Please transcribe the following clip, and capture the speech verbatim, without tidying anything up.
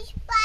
push button.